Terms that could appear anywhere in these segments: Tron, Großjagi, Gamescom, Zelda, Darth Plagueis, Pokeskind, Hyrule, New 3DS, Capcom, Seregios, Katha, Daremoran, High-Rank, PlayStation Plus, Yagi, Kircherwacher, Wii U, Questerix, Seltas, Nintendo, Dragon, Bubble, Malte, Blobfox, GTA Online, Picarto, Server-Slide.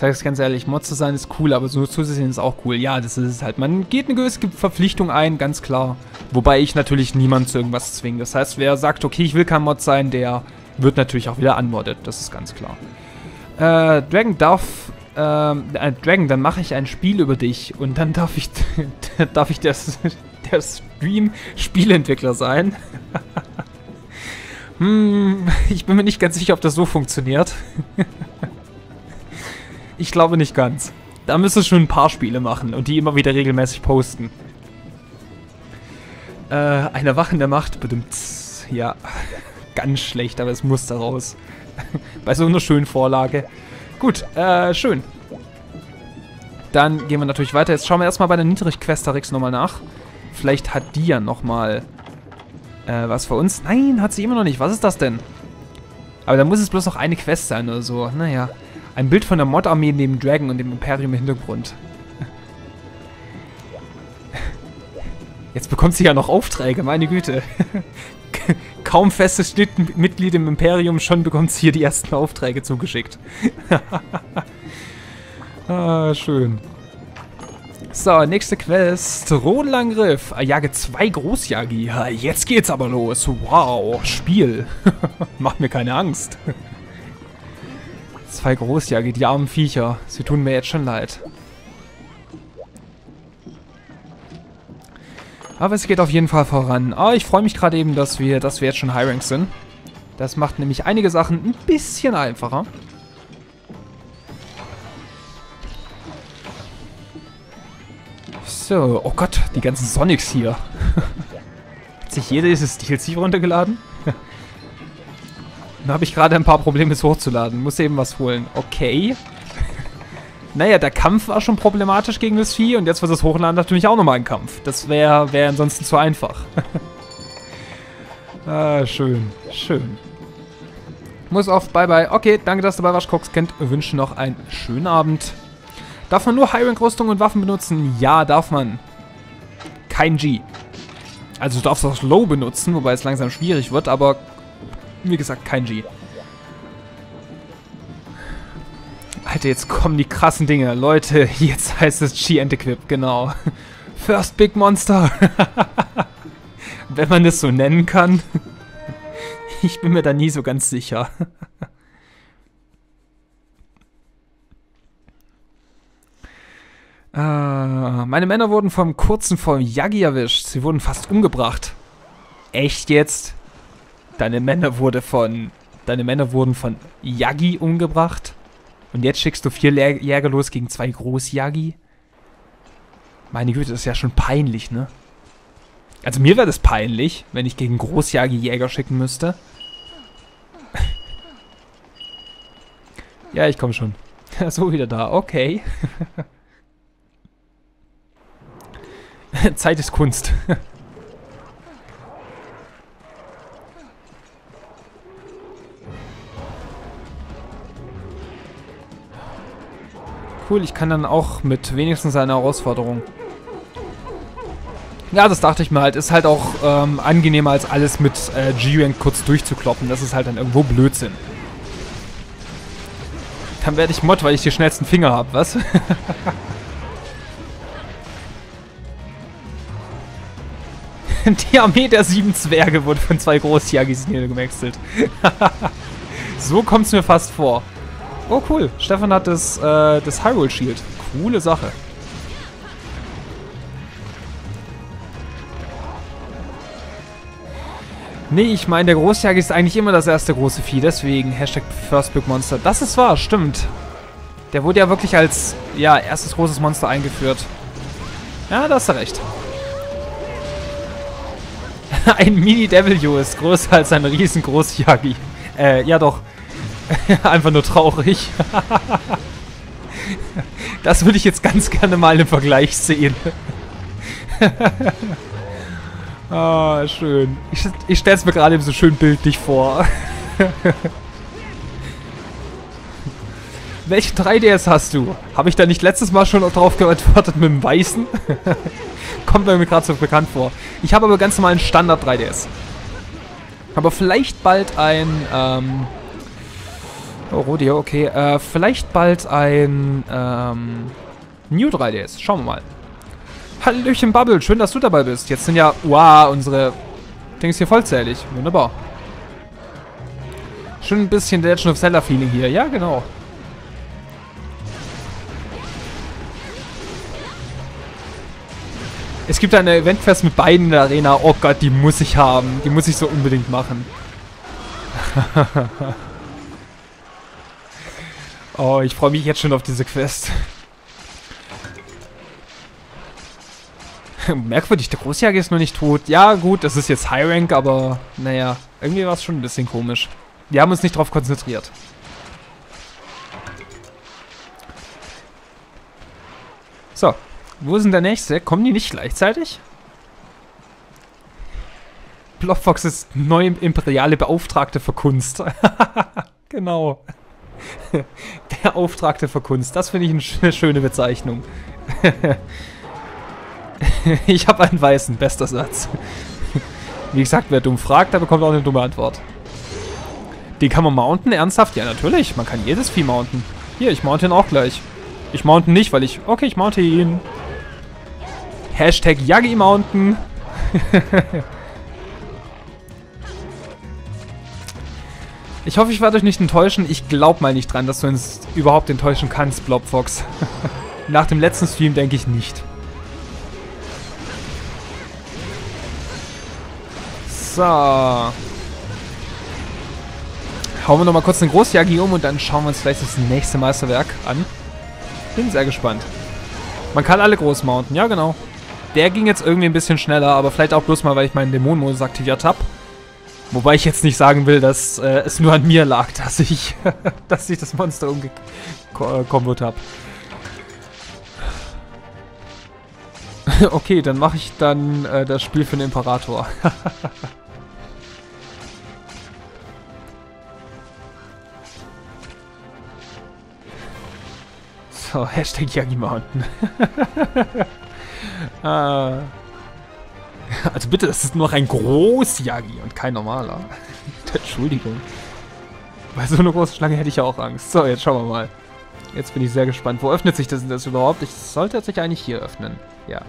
Sag's ganz ehrlich, Mod zu sein ist cool, aber so zusätzlich ist auch cool. Ja, das ist es halt. Man geht eine gewisse Verpflichtung ein, ganz klar. Wobei ich natürlich niemanden zu irgendwas zwinge. Das heißt, wer sagt, okay, ich will kein Mod sein, der wird natürlich auch wieder unmoddet. Das ist ganz klar. Dragon darf... Dragon, dann mache ich ein Spiel über dich und dann darf ich der Stream-Spielentwickler sein. Ich bin mir nicht ganz sicher, ob das so funktioniert. Ich glaube nicht ganz. Da müsstest du schon ein paar Spiele machen und die immer wieder regelmäßig posten. Ein Erwachen der Macht, bedimmt. Ja, ganz schlecht, aber es muss da raus. Bei so einer schönen Vorlage. Gut, schön. Dann gehen wir natürlich weiter. Jetzt schauen wir erstmal bei der Niedrig-Questarix nochmal nach. Vielleicht hat die ja nochmal was für uns. Nein, hat sie immer noch nicht. Was ist das denn? Aber da muss es bloß noch eine Quest sein oder so. Naja. Ein Bild von der Mod-Armee neben Dragon und dem Imperium im Hintergrund. Jetzt bekommt sie ja noch Aufträge, meine Güte. Kaum festes Mitglied im Imperium, schon bekommt sie hier die ersten Aufträge zugeschickt. Ah, schön. So, nächste Quest. Rohnlangriff. Jage 2 Großjagi. Jetzt geht's aber los. Wow, Spiel. Macht mir keine Angst. 2 Großjagi, die armen Viecher. Sie tun mir jetzt schon leid. Aber es geht auf jeden Fall voran. Oh, ich freue mich gerade eben, dass wir jetzt schon High Rank sind. Das macht nämlich einige Sachen ein bisschen einfacher. So, oh Gott, die ganzen Sonics hier. Hat sich jeder dieses DLC runtergeladen? Dann habe ich gerade ein paar Probleme, es hochzuladen. Muss eben was holen. Okay. Naja, der Kampf war schon problematisch gegen das Vieh und jetzt wird das Hochladen natürlich auch nochmal ein Kampf. Das wär ansonsten zu einfach. Ah, schön, schön. Muss auf, bye bye. Okay, danke, dass du bei Pokeskind wünschen noch einen schönen Abend. Darf man nur High-Rank-Rüstung und Waffen benutzen? Ja, darf man. Kein G. Also du darfst auch Low benutzen, wobei es langsam schwierig wird, aber wie gesagt, kein G. Alter, jetzt kommen die krassen Dinge. Leute, jetzt heißt es G and Equip, genau. First Big Monster. Wenn man das so nennen kann. Ich bin mir da nie so ganz sicher. Meine Männer wurden vom kurzen vom Yagi erwischt. Sie wurden fast umgebracht. Echt jetzt? Deine Männer wurden von Yagi umgebracht? Und jetzt schickst du 4 Jäger los gegen 2 Großjagi? Meine Güte, das ist ja schon peinlich, ne? Also mir wäre das peinlich, wenn ich gegen Großjagi Jäger schicken müsste. Ja, ich komme schon. So, wieder da. Okay. Zeit ist Kunst. Cool, ich kann dann auch mit wenigstens einer Herausforderung. Ja, das dachte ich mir halt. Ist halt auch angenehmer, als alles mit G-Rank kurz durchzukloppen. Das ist halt dann irgendwo Blödsinn. Dann werde ich Mod, weil ich die schnellsten Finger habe, was? Die Armee der 7 Zwerge wurde von 2 Großjagis niedergemexelt. So kommt es mir fast vor. Oh cool, Stefan hat das Hyrule Shield. Coole Sache. Nee, ich meine, der Großjagi ist eigentlich immer das erste große Vieh, deswegen #FirstBigMonster. Das ist wahr, stimmt. Der wurde ja wirklich als, ja, erstes großes Monster eingeführt. Ja, da hast du recht. Ein Mini-Devil-You ist größer als ein Riesengroßjagi. Ja doch. Einfach nur traurig. Das würde ich jetzt ganz gerne mal im Vergleich sehen. Ah, schön. Ich stelle es mir gerade eben so schön bildlich vor. Welchen 3DS hast du? Habe ich da nicht letztes Mal schon drauf geantwortet mit dem Weißen? Kommt mir gerade so bekannt vor. Ich habe aber ganz normal einen Standard 3DS. Aber vielleicht bald ein Oh, Rodeo, okay. Vielleicht bald ein New 3DS. Schauen wir mal. Hallöchen, Bubble. Schön, dass du dabei bist. Jetzt sind ja, wow, unsere Dings hier vollzählig. Wunderbar. Schon ein bisschen Legend of Zelda-Feeling hier. Ja, genau. Es gibt eine Eventfest mit beiden in der Arena. Oh Gott, die muss ich haben. Die muss ich so unbedingt machen. Oh, ich freue mich jetzt schon auf diese Quest. Merkwürdig, der Großjäger ist noch nicht tot. Ja gut, das ist jetzt High Rank, aber naja, irgendwie war es schon ein bisschen komisch. Wir haben uns nicht drauf konzentriert. So, wo ist denn der nächste? Kommen die nicht gleichzeitig? Blobfox ist neue imperiale Beauftragte für Kunst. Genau. Der Beauftragte für Kunst. Das finde ich eine schöne Bezeichnung. Ich habe einen Weißen. Bester Satz. Wie gesagt, wer dumm fragt, der bekommt auch eine dumme Antwort. Den kann man mounten? Ernsthaft? Ja, natürlich. Man kann jedes Vieh mounten. Hier, ich mounte ihn auch gleich. Ich mounte ihn nicht, weil ich... Okay, ich mounte ihn. Hashtag Yagi mounten. Ich hoffe, ich werde euch nicht enttäuschen. Ich glaube mal nicht dran, dass du uns überhaupt enttäuschen kannst, Blobfox. Nach dem letzten Stream denke ich nicht. So. Hauen wir nochmal kurz den Großjagi um und dann schauen wir uns vielleicht das nächste Meisterwerk an. Bin sehr gespannt. Man kann alle groß mounten, ja genau. Der ging jetzt irgendwie ein bisschen schneller, aber vielleicht auch bloß mal, weil ich meinen Dämonenmodus aktiviert habe. Wobei ich jetzt nicht sagen will, dass es nur an mir lag, dass ich, dass ich das Monster umgekombot habe. Okay, dann mache ich dann das Spiel für den Imperator. So, Hashtag Yagi Mountain. Also bitte, das ist nur noch ein Großjagi und kein normaler. Entschuldigung. Bei so einer großen Schlange hätte ich ja auch Angst. So, jetzt schauen wir mal. Jetzt bin ich sehr gespannt. Wo öffnet sich das denn das überhaupt? Ich sollte sich eigentlich hier öffnen. Ja.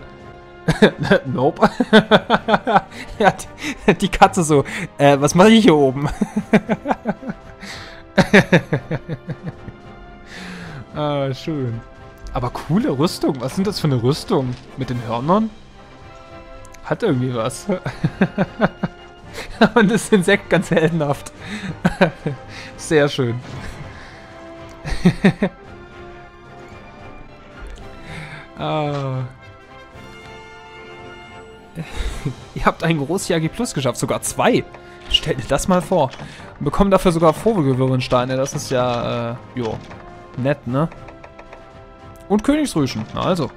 Nope. Ja, die Katze so. Was mache ich hier oben? Ah, schön. Aber coole Rüstung. Was sind das für eine Rüstung? Mit den Hörnern? Hat irgendwie was. Und das Insekt ganz heldenhaft. Sehr schön. Ah. Ihr habt einen Großjagi Plus geschafft, sogar zwei. Stell dir das mal vor. Und bekommen dafür sogar Vogelgewürbensteine. Das ist ja, jo, nett, ne? Und Königsrüschen, na also.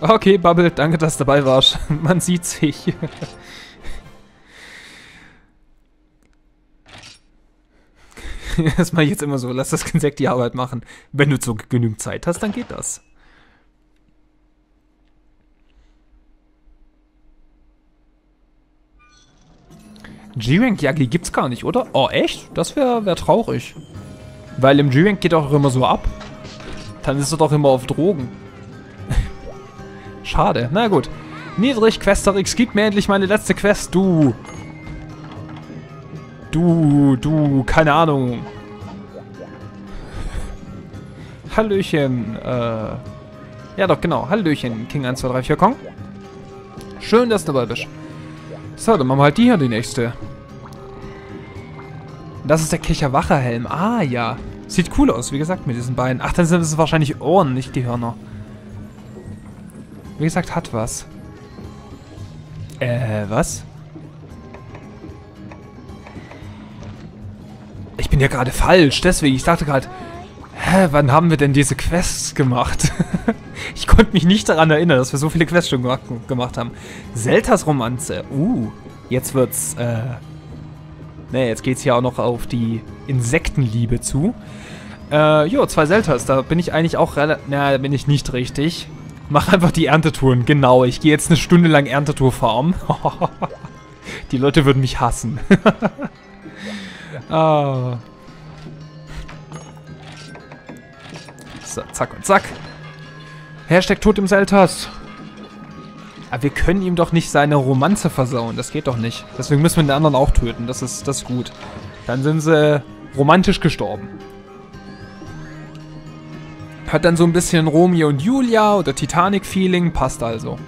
Okay, Bubble, danke, dass du dabei warst. Man sieht sich. Das mache ich jetzt immer so. Lass das Insekt die Arbeit machen. Wenn du so genügend Zeit hast, dann geht das. G-Rank-Yagi gibt's gar nicht, oder? Oh, echt? Das wäre traurig. Weil im G-Rank geht auch immer so ab. Dann ist er doch immer auf Drogen. Schade. Na gut. Niedrig, Questerix, gib mir endlich meine letzte Quest, du. Keine Ahnung. Hallöchen, ja doch, genau. Hallöchen, King 1, 2, 3, 4, Kong. Schön, dass du dabei bist. So, dann machen wir halt die hier, die nächste. Das ist der Kircherwacherhelm. Ah, ja. Sieht cool aus, wie gesagt, mit diesen Beinen. Ach, dann sind es wahrscheinlich Ohren, nicht die Hörner. Wie gesagt, hat was. Was? Ich bin ja gerade falsch, deswegen. Ich dachte gerade, hä, wann haben wir denn diese Quests gemacht? Ich konnte mich nicht daran erinnern, dass wir so viele Quests schon gemacht haben. Zeltas Romanze. Jetzt wird's, naja, jetzt geht's hier auch noch auf die Insektenliebe zu. Jo, 2 Zeltas, da bin ich eigentlich auch relativ... Na, da bin ich nicht richtig. Mach einfach die Erntetouren, genau. Ich gehe jetzt eine Stunde lang Erntetour farmen. Die Leute würden mich hassen. Ah. So, zack und zack. Hashtag Tod im Seltas. Aber wir können ihm doch nicht seine Romanze versauen. Das geht doch nicht. Deswegen müssen wir den anderen auch töten. Das ist gut. Dann sind sie romantisch gestorben. Hat dann so ein bisschen Romeo und Julia oder Titanic-Feeling. Passt also.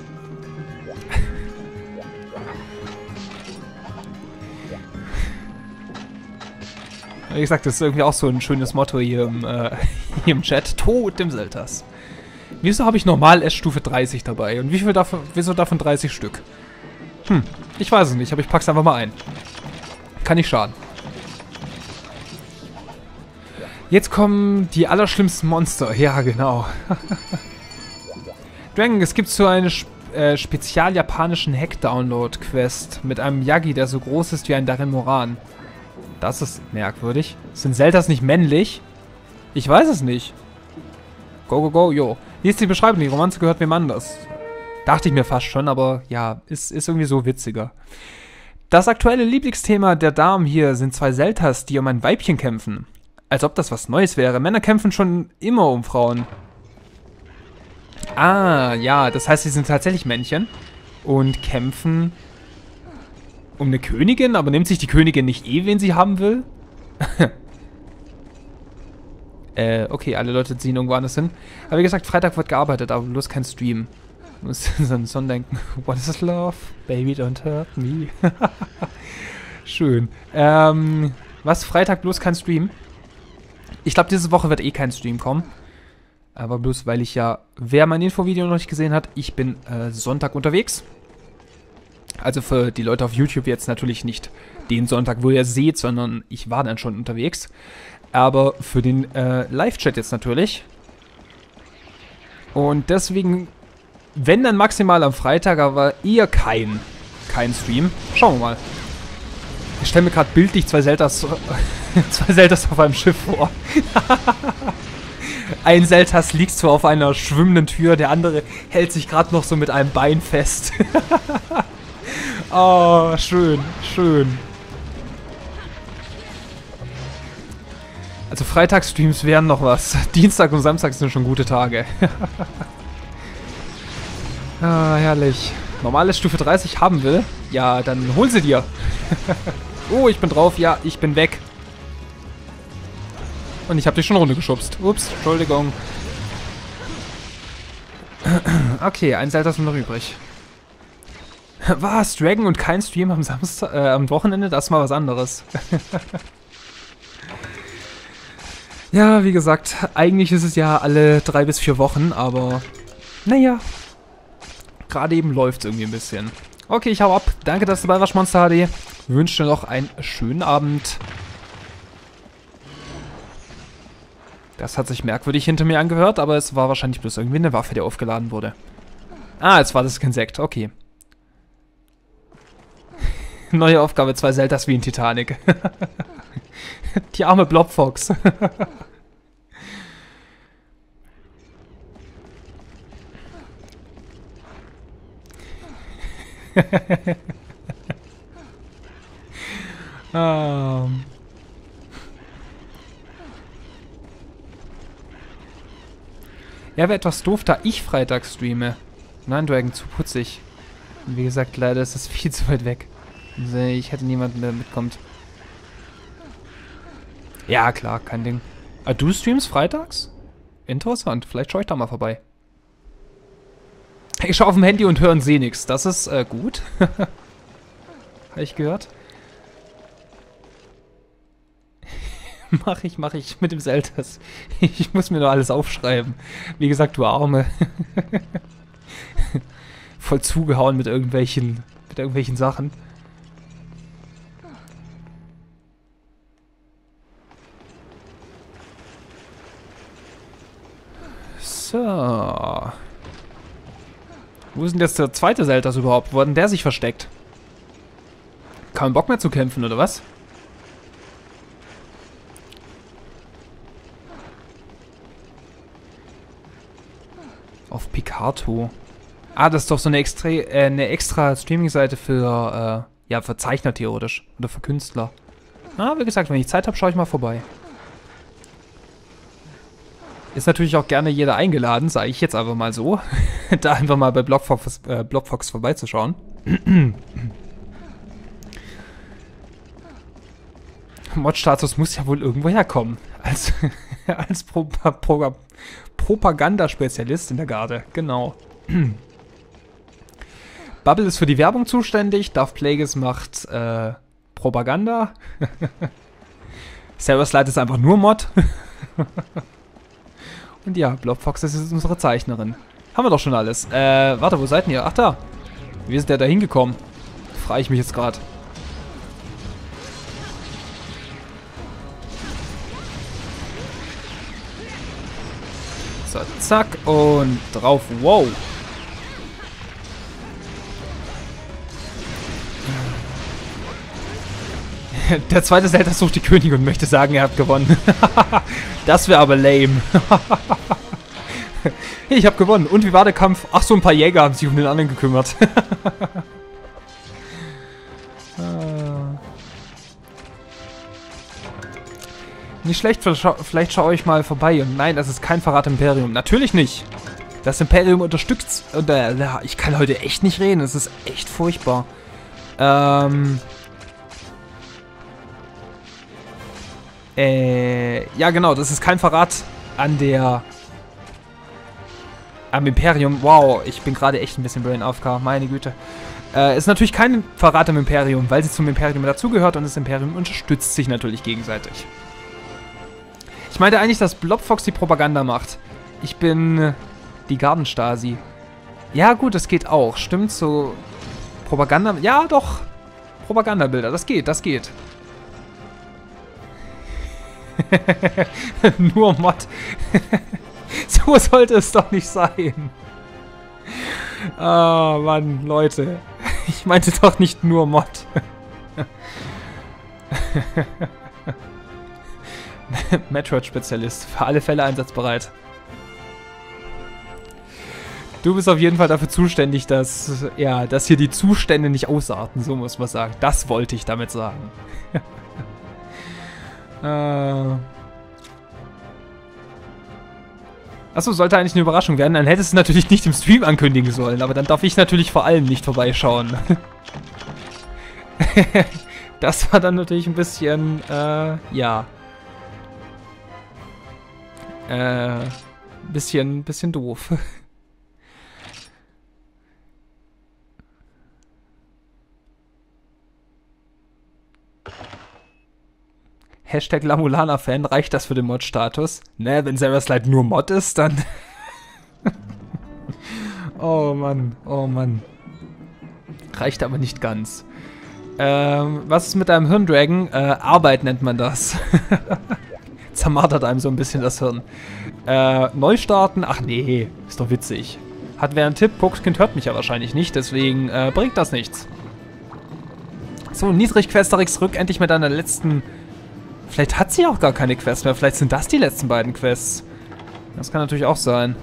Wie gesagt, das ist irgendwie auch so ein schönes Motto hier im Chat. Tod im Seltas. Wieso habe ich normal Essstufe 30 dabei? Und wieso davon 30 Stück? Hm, ich weiß es nicht, aber ich pack's einfach mal ein. Kann nicht schaden. Jetzt kommen die allerschlimmsten Monster. Ja, genau. Dragon, es gibt so eine spezial japanischen Hack-Download-Quest mit einem Yagi, der so groß ist wie ein Daremoran. Das ist merkwürdig. Sind Seltas nicht männlich? Ich weiß es nicht. Go, go, go, yo. Lies die Beschreibung, die Romanze gehört wem anders. Dachte ich mir fast schon, aber ja, ist irgendwie so witziger. Das aktuelle Lieblingsthema der Damen hier sind zwei Seltas, die um ein Weibchen kämpfen. Als ob das was Neues wäre. Männer kämpfen schon immer um Frauen. Ah, ja, das heißt, sie sind tatsächlich Männchen und kämpfen um eine Königin, aber nimmt sich die Königin nicht eh, wen sie haben will? Okay, alle Leute ziehen irgendwo anders hin. Aber wie gesagt, Freitag wird gearbeitet, aber bloß kein Stream. Muss so ein Sonnendenken. What is love? Baby, don't hurt me. Schön. Was? Freitag bloß kein Stream? Ich glaube, diese Woche wird eh kein Stream kommen. Aber bloß, weil ich ja... Wer mein Infovideo noch nicht gesehen hat, ich bin Sonntag unterwegs. Also für die Leute auf YouTube jetzt natürlich nicht den Sonntag, wo ihr seht, sondern ich war dann schon unterwegs. Aber für den Live-Chat jetzt natürlich. Und deswegen, wenn dann maximal am Freitag, aber eher kein Stream. Schauen wir mal. Ich stelle mir gerade bildlich zwei Seltas auf einem Schiff vor. Ein Seltas liegt so auf einer schwimmenden Tür, der andere hält sich gerade noch so mit einem Bein fest. Oh, schön, schön. Also Freitagsstreams wären noch was. Dienstag und Samstag sind schon gute Tage. Ah, herrlich. Normale Stufe 30 haben will? Ja, dann hol sie dir. Oh, ich bin drauf. Ja, ich bin weg. Und ich habe dich schon runtergeschubst. Ups, Entschuldigung. Okay, ein Seltas noch übrig. Was? Dragon und kein Stream am Samstag, am Wochenende? Das ist mal was anderes. Ja, wie gesagt, eigentlich ist es ja alle 3 bis 4 Wochen, aber naja, gerade eben läuft es irgendwie ein bisschen. Okay, ich hau ab. Danke, dass du dabei warst, Monster HD. Wünsche dir noch einen schönen Abend. Das hat sich merkwürdig hinter mir angehört, aber es war wahrscheinlich bloß irgendwie eine Waffe, die aufgeladen wurde. Ah, jetzt war das Insekt, okay. Neue Aufgabe, 2 Seltas wie in Titanic. Die arme Blobfox. Ja, wäre etwas doof, da ich Freitag streame. Nein, Dragon, zu putzig. Und wie gesagt, leider ist es viel zu weit weg. Also ich hätte niemanden, der mitkommt. Ja, klar, kein Ding. Ah, du streamst freitags? Interessant, vielleicht schaue ich da mal vorbei. Ich schaue auf dem Handy und höre und sehe nichts. Das ist gut. Habe ich gehört. Mach ich mit dem Seltas. Ich muss mir nur alles aufschreiben. Wie gesagt, du Arme. Voll zugehauen mit irgendwelchen Sachen. So. Wo ist denn jetzt der zweite Seltas überhaupt? Wo hat denn der sich versteckt? Kein Bock mehr zu kämpfen, oder was? Auf Picarto. Ah, das ist doch so eine extra Streaming-Seite für, ja, für Zeichner theoretisch. Oder für Künstler. Na, wie gesagt, wenn ich Zeit habe, schaue ich mal vorbei. Ist natürlich auch gerne jeder eingeladen, sage ich jetzt einfach mal so. Da einfach mal bei Blobfox vorbeizuschauen. Mod-Status muss ja wohl irgendwo herkommen. Als Propagandaspezialist in der Garde, genau. Bubble ist für die Werbung zuständig. Darth Plagueis macht Propaganda. Server-Slide ist einfach nur Mod. Und ja, Blobfox ist jetzt unsere Zeichnerin. Haben wir doch schon alles. Warte, wo seid ihr? Ach da. Wie ist der da hingekommen? Frage ich mich jetzt gerade. So, zack und drauf. Wow. Der zweite Zelda sucht die Königin und möchte sagen, er hat gewonnen. Das wäre aber lame. Hey, ich habe gewonnen. Und wie war der Kampf? Ach so, ein paar Jäger haben sich um den anderen gekümmert. Nicht schlecht, vielleicht schaue ich mal vorbei. Und nein, das ist kein Verrat Imperium. Natürlich nicht. Das Imperium unterstützt... Ich kann heute echt nicht reden. Es ist echt furchtbar. Ja, genau, das ist kein Verrat am Imperium. Wow, ich bin gerade echt ein bisschen brain AFK, meine Güte. Ist natürlich kein Verrat am Imperium, weil sie zum Imperium dazugehört und das Imperium unterstützt sich natürlich gegenseitig. Ich meinte eigentlich, dass Blobfox die Propaganda macht. Ich bin die Gardenstasi. Ja, gut, das geht auch. Stimmt, so Propaganda... Ja, doch. Propagandabilder, das geht, das geht. Nur Mod. So sollte es doch nicht sein. Ah, Mann, Leute. Ich meinte doch nicht nur Mod. Metroid-Spezialist. Für alle Fälle einsatzbereit. Du bist auf jeden Fall dafür zuständig, dass, ja, dass hier die Zustände nicht ausarten. So muss man sagen. Das wollte ich damit sagen. Achso, sollte eigentlich eine Überraschung werden. Dann hättest du natürlich nicht im Stream ankündigen sollen. Aber dann darf ich natürlich vor allem nicht vorbeischauen. Das war dann natürlich ein bisschen, ja. Bisschen doof. Hashtag Lamulana-Fan, reicht das für den Mod-Status? Ne, wenn Server-Slide nur Mod ist, dann... Oh Mann, oh Mann. Reicht aber nicht ganz. Was ist mit deinem Hirndragon? Arbeit nennt man das. Zermartert einem so ein bisschen das Hirn. Neu starten? Ach nee, ist doch witzig. Hat wer einen Tipp? Pokeskind hört mich ja wahrscheinlich nicht, deswegen bringt das nichts. So, Niedrig-Questerix, rück endlich mit deiner letzten... Vielleicht hat sie auch gar keine Quests mehr. Vielleicht sind das die letzten beiden Quests. Das kann natürlich auch sein.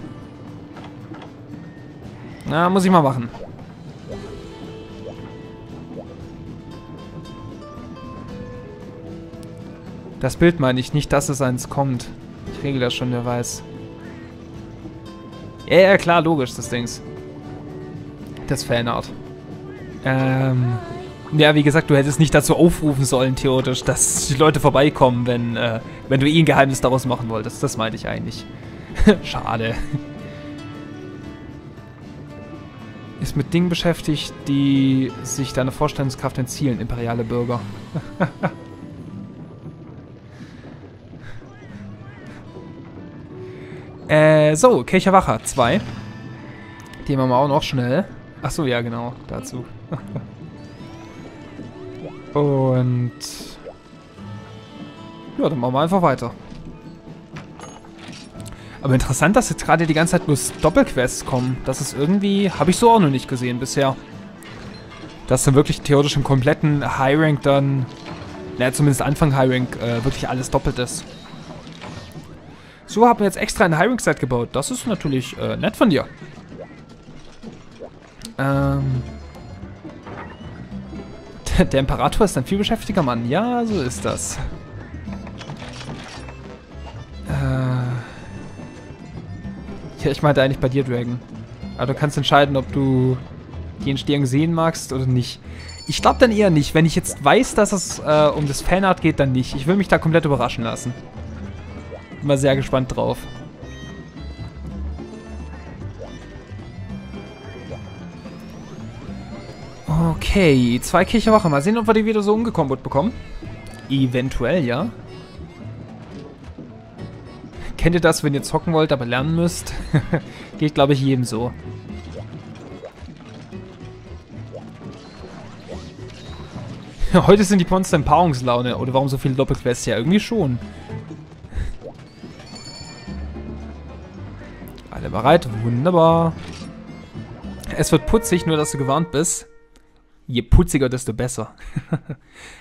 Na, muss ich mal machen. Das Bild meine ich, nicht, dass es eins kommt. Ich regel das schon, wer weiß. Ja, klar, logisch, das Dings. Das Fanart. Ja, wie gesagt, du hättest nicht dazu aufrufen sollen, theoretisch, dass die Leute vorbeikommen, wenn du eh ein Geheimnis daraus machen wolltest. Das meinte ich eigentlich. Schade. Ist mit Dingen beschäftigt, die sich deiner Vorstellungskraft entziehen, imperiale Bürger. So, Kircherwacher 2. Den machen wir auch noch schnell. Achso, ja genau, dazu. Und... Ja, dann machen wir einfach weiter. Aber interessant, dass jetzt gerade die ganze Zeit nur Doppelquests kommen. Das ist irgendwie... Habe ich so auch noch nicht gesehen bisher. Dass dann wirklich theoretisch im kompletten High-Rank dann... Naja, zumindest Anfang High-Rank wirklich alles doppelt ist. So haben wir jetzt extra ein High-Rank-Set gebaut. Das ist natürlich nett von dir. Der Imperator ist ein vielbeschäftiger Mann. Ja, so ist das. Ja, ich meinte eigentlich bei dir, Dragon. Aber du kannst entscheiden, ob du die Entstehung sehen magst oder nicht. Ich glaube dann eher nicht. Wenn ich jetzt weiß, dass es um das Fanart geht, dann nicht. Ich will mich da komplett überraschen lassen. Bin mal sehr gespannt drauf. Okay, 2 Kirchenwache. Mal sehen, ob wir die wieder so umgekombot bekommen. Eventuell, ja. Kennt ihr das, wenn ihr zocken wollt, aber lernen müsst? Geht, glaube ich, jedem so. Heute sind die Monster in Paarungslaune. Oder warum so viele Doppelquests? Ja, irgendwie schon. Alle bereit? Wunderbar. Es wird putzig, nur dass du gewarnt bist. Je putziger, desto besser.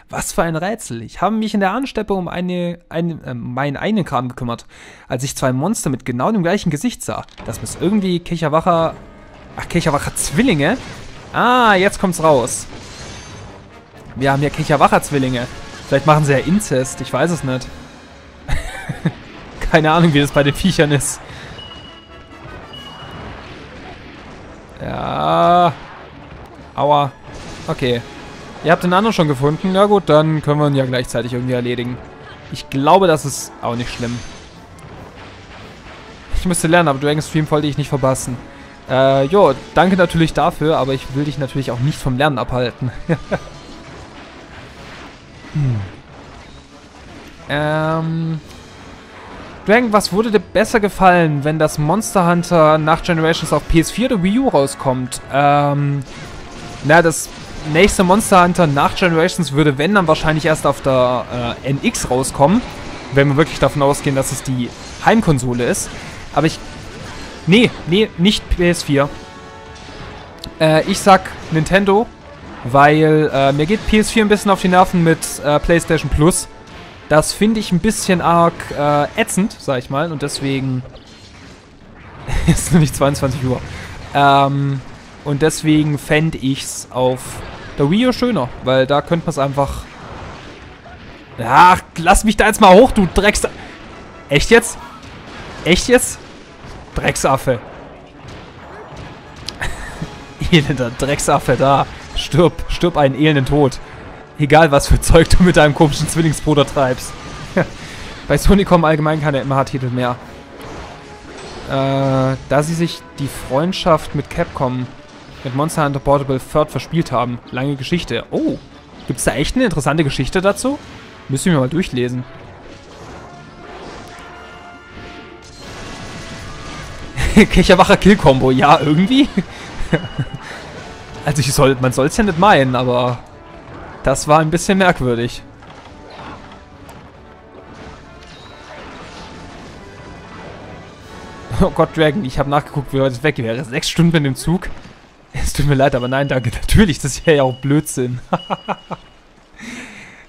Was für ein Rätsel. Ich habe mich in der Ansteppe um meinen eigenen Kram gekümmert, als ich 2 Monster mit genau dem gleichen Gesicht sah. Das muss irgendwie Kircherwacher... Ach, Kircherwacher Zwillinge? Ah, jetzt kommt's raus. Wir haben ja Kircherwacher Zwillinge. Vielleicht machen sie ja Inzest, ich weiß es nicht. Keine Ahnung, wie das bei den Viechern ist. Ja. Aua. Okay. Ihr habt den anderen schon gefunden. Na gut, dann können wir ihn ja gleichzeitig irgendwie erledigen. Ich glaube, das ist auch nicht schlimm. Ich müsste lernen, aber Dragon Stream wollte ich nicht verpassen. Jo, danke natürlich dafür, aber ich will dich natürlich auch nicht vom Lernen abhalten. Dragon, was würde dir besser gefallen, wenn das Monster Hunter nach Generations auf PS4 oder Wii U rauskommt? Na, das nächste Monster Hunter nach Generations würde, wenn, dann wahrscheinlich erst auf der NX rauskommen. Wenn wir wirklich davon ausgehen, dass es die Heimkonsole ist. Aber ich... Nee, nicht PS4. Ich sag Nintendo, weil mir geht PS4 ein bisschen auf die Nerven mit PlayStation Plus. Das finde ich ein bisschen arg ätzend, sag ich mal. Und deswegen... ist nämlich 22 Uhr. Und deswegen fände ich es auf der Wii U schöner, weil da könnte man es einfach... Ach, lass mich da jetzt mal hoch, du Drecks... Echt jetzt? Echt jetzt? Drecksaffe. Elender Drecksaffe, da. Stirb einen elenden Tod. Egal, was für Zeug du mit deinem komischen Zwillingsbruder treibst. Bei Sony kommen allgemein keine MH-Titel mehr. Da sie sich die Freundschaft mit Capcom... mit Monster Hunter Portable 3 verspielt haben. Lange Geschichte. Oh, gibt's da echt eine interessante Geschichte dazu? Müssen wir mal durchlesen. Kircherwacher Kill-Kombo, ja, irgendwie. Also man soll's ja nicht meinen, aber das war ein bisschen merkwürdig. Oh Gott, Dragon, ich habe nachgeguckt, wie weit es weg wäre. 6 Stunden mit dem Zug. Es tut mir leid, aber nein, danke. Natürlich, das wäre ja auch Blödsinn.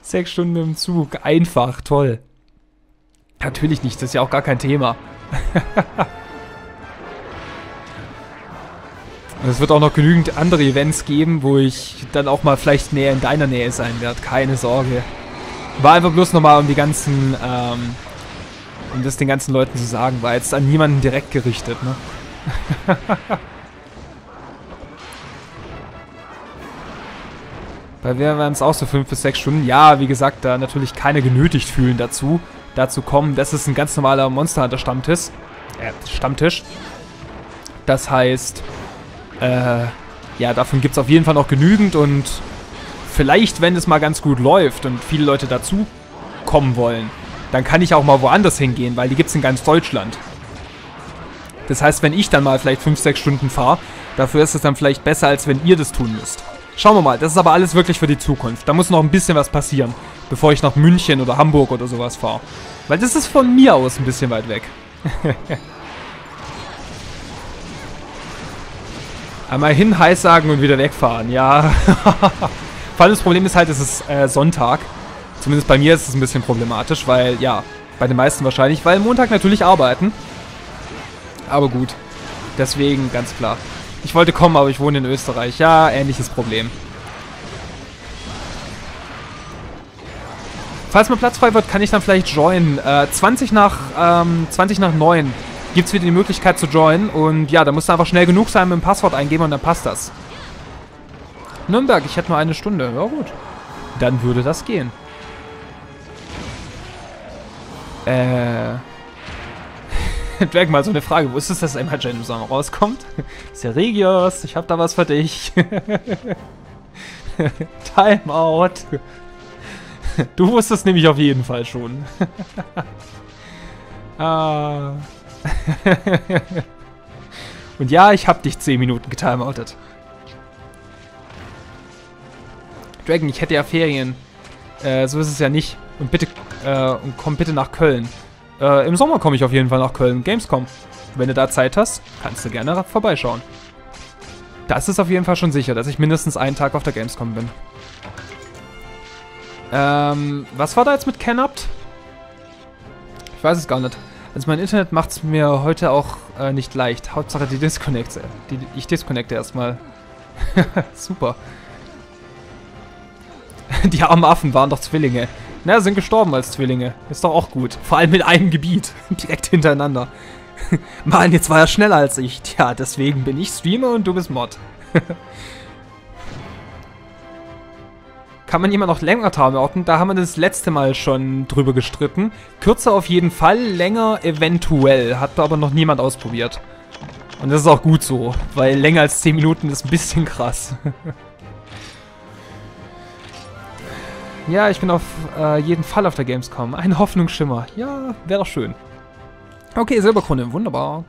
6 Stunden im Zug. Einfach, toll. Natürlich nicht, das ist ja auch gar kein Thema. Es wird auch noch genügend andere Events geben, wo ich dann auch mal vielleicht näher in deiner Nähe sein werde. Keine Sorge. War einfach bloß nochmal um die ganzen, um das den ganzen Leuten zu sagen. War jetzt an niemanden direkt gerichtet, ne? Bei wer waren es auch so 5 bis 6 Stunden? Ja, wie gesagt, da natürlich keine genötigt fühlen dazu. Dazu kommen, das ist ein ganz normaler Monster Hunter Stammtisch. Stammtisch. Das heißt, ja, davon gibt es auf jeden Fall noch genügend und vielleicht, wenn es mal ganz gut läuft und viele Leute dazu kommen wollen, dann kann ich auch mal woanders hingehen, weil die gibt es in ganz Deutschland. Das heißt, wenn ich dann mal vielleicht 5, 6 Stunden fahre, dafür ist es dann vielleicht besser, als wenn ihr das tun müsst. Schauen wir mal, das ist aber alles wirklich für die Zukunft. Da muss noch ein bisschen was passieren, bevor ich nach München oder Hamburg oder sowas fahre. Weil das ist von mir aus ein bisschen weit weg. Einmal hin, heiß sagen und wieder wegfahren, ja. Vor allem das Problem ist halt, es ist Sonntag. Zumindest bei mir ist es ein bisschen problematisch, weil, ja, bei den meisten wahrscheinlich, weil Montag natürlich arbeiten. Aber gut, deswegen ganz klar. Ich wollte kommen, aber ich wohne in Österreich. Ja, ähnliches Problem. Falls mal Platz frei wird, kann ich dann vielleicht joinen. 20 nach 9 gibt es wieder die Möglichkeit zu joinen. Und ja, da musst du einfach schnell genug sein mit dem Passwort eingeben und dann passt das. Nürnberg, ich hätte nur eine Stunde. Ja gut, dann würde das gehen. Dragon, mal so eine Frage. Wusstest du, dass einmal Gen Song rauskommt? Seregios, ich hab da was für dich. Timeout. Du wusstest nämlich auf jeden Fall schon. Ah. Und ja, ich hab dich 10 Minuten getimeoutet. Dragon, ich hätte ja Ferien. So ist es ja nicht. Und bitte, komm bitte nach Köln. Im Sommer komme ich auf jeden Fall nach Köln. Gamescom. Wenn du da Zeit hast, kannst du gerne vorbeischauen. Das ist auf jeden Fall schon sicher, dass ich mindestens einen Tag auf der Gamescom bin. Was war da jetzt mit Canupt? Ich weiß es gar nicht. Also mein Internet macht es mir heute auch nicht leicht. Hauptsache die Disconnecte. Ich disconnecte erstmal. Super. Die armen Affen waren doch Zwillinge. Na, sind gestorben als Zwillinge. Ist doch auch gut. Vor allem in einem Gebiet. Direkt hintereinander. Mann, jetzt war er schneller als ich. Tja, deswegen bin ich Streamer und du bist Mod. Kann man jemand noch länger timeouten? Da haben wir das letzte Mal schon drüber gestritten. Kürzer auf jeden Fall, länger eventuell. Hat aber noch niemand ausprobiert. Und das ist auch gut so, weil länger als 10 Minuten ist ein bisschen krass. Ja, ich bin auf jeden Fall auf der Gamescom. Ein Hoffnungsschimmer. Ja, wäre doch schön. Okay, Silberkrone. Wunderbar.